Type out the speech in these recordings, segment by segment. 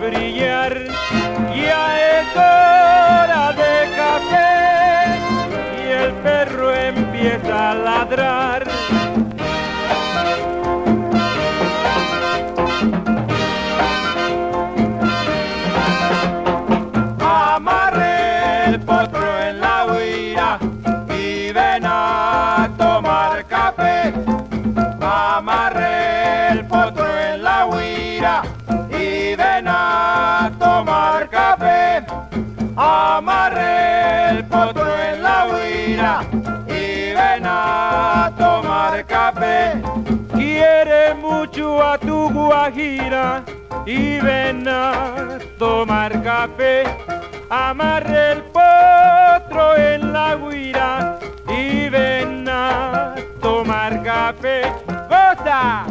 brillar y a esa hora de café y el perro empieza a ladrar. Amarré el potro en la huira y ven a tomar café. Amarré el potro en la huira y ven a tomar café. Amarré el potro en la huira y ven a tomar café. Quiere mucho a tu guajira y ven a tomar café. Amarré el potro en la guira y ven a tomar café. ¡Goza!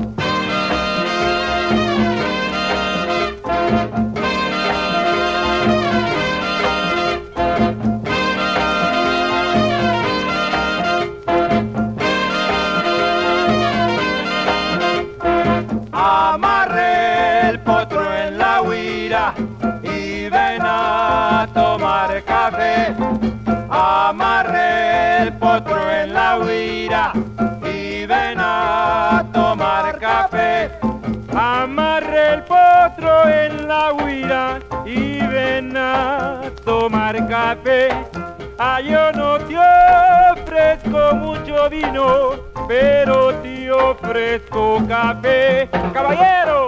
Amarré el potro en la huira y ven a tomar café. Amarré el potro en la huira y ven a tomar café. Amarré el potro en la huira y ven a tomar café. Ay, yo no te ofrezco mucho vino, pero te ofrezco café, caballero.